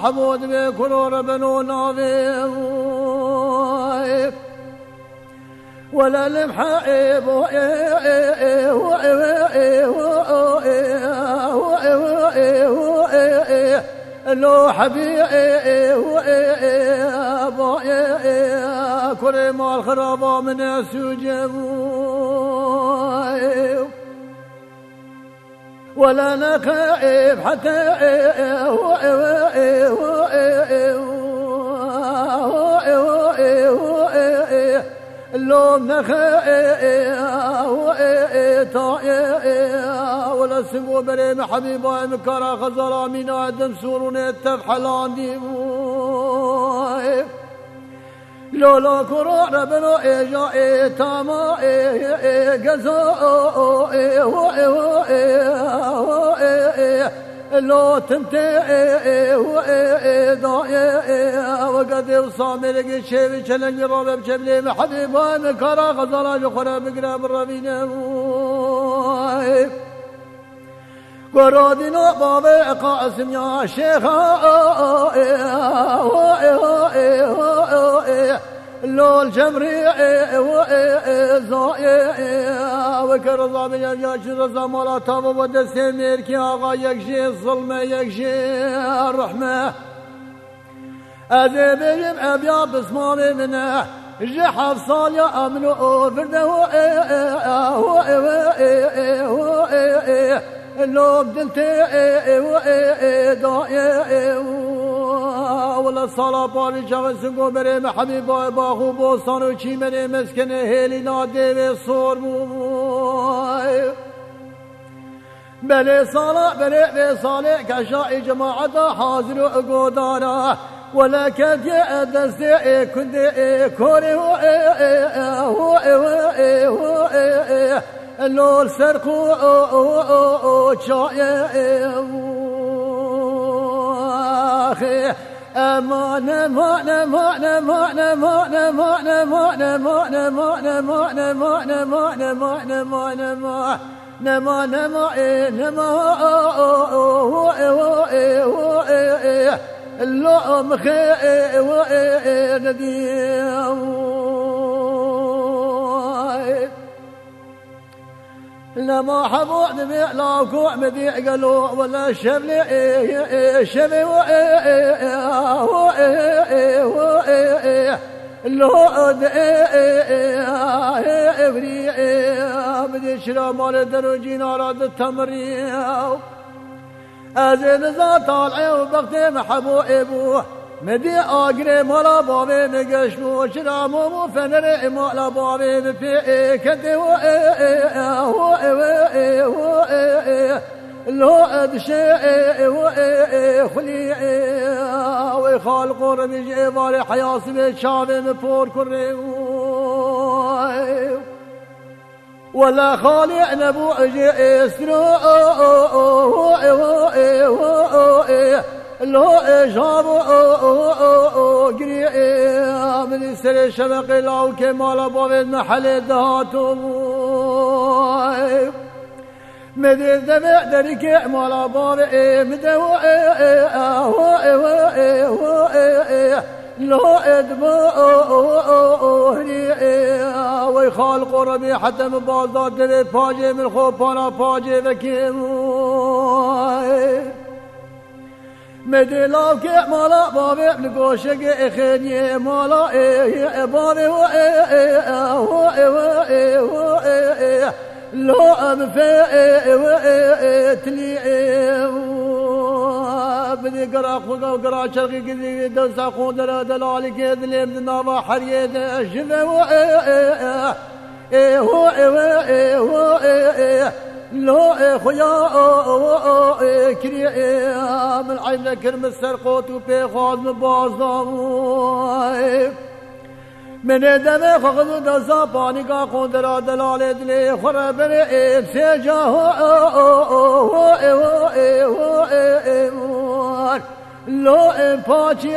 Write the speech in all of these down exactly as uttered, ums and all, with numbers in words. حمود بكل ربنا نظيف ولا المحائب لو حبيب كريم الخرابة من السجود ولا نكائب حتى اللوم نكائب ولا السمو بريم حبيبا مكارا خزرا من عدم سورنا التفحلان ديبوه لولا كورونا بنو إجا إتما إجازا لو تمتع ضايع وقد وصام لك شيء شلني رابب شبلي محبيبا مكرا غزرا جخرا بقراب الربينا قرادنا بابا قاسم يا شيخا لو الجمري زايع وكرضا من الجاش رضا مراتب ودسي ميركي آغا يكشي الظلمة يكشي الرحمة أذيبهم أبيع بسمامي منه جحف صالي أمنو فرده لو بدلت ضايع ولا صلاة باري جوزنكو بريم حبيبا باخو بوصانو شي مني مسكن هيلي نادي بالصور بلي صلاة بلي صلاة كشاي جماعة حاضر قدارة ولا كنت أدرس كنت كوري اللو السرقو شايع أخي أمانة مانة مانة مانة مانة مانة مانة مانة مانة مانة مانة مانة مانة مانة مانة مانة مانة اللهم خير نديم لما حبوا نبيع لا كوع مبيع قالوا ولا شبلي شبي اللود ابري بدي شرا مال دروجين اراد التمرين ازين ذا طالع وبختي محبو ابوه مدي أجري ملا بابي نجش وشرا مو فنري ملا بابي نفي كدي و و و لو أدشى و خلي وخالق ربي جبال حياس بشاب مفور كري ولا خالق نبو أجي إسرو لو إجابة قريئة من سر الشبق لو كمال بابد محل دهاتو مدي الدمع دريك مال بابد مدو لو إدبو هريئة ويخالق ربي حتى مبازات دبي فاجي من خوبانا فاجي بكيمو مدي لو كي مالا بابي بلقوشك اخيني مالا ايه بابي وايه لو امفاء تلي بدي قراق فقا وقراق شرقي كذي دوسا قوندر دلالي كذلي من نابا حرية شفا وايه ايه وايه لو خويا كريئة من عين كرم السرقوت وبيخاز من بعض من دم فقد دزا نگاه کن در دلال دلی خورا بره ایم سی جاها لو ایم پاچی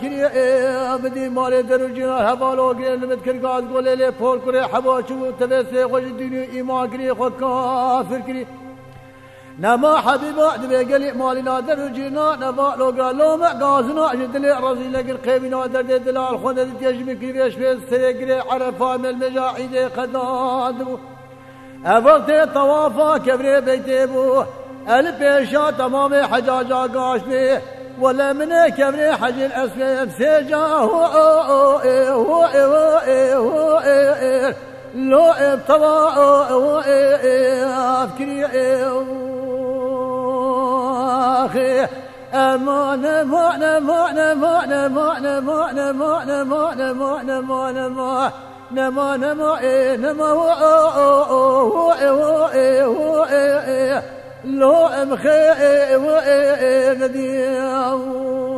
کری بدی مال درو جنار حوالو گری نمت کرگاز گوله لی پور کری حواشو تبسی خوش دینی ایمان کری خود کافر کری نما حبيب دبي قلي مالي نادر جينا نبا لو قالوا ما قازنا جدلي رزي لك القيم نادر دلال خدد تجمك ليش في السيقري عرفا من المجاعيد قداد افرت طوافا كبري بيتبو البيشا تمام حجاجا قاش به ولا من كبري حج الاسلام سجا هو هو هو هو لو ابتوا هو افكري ما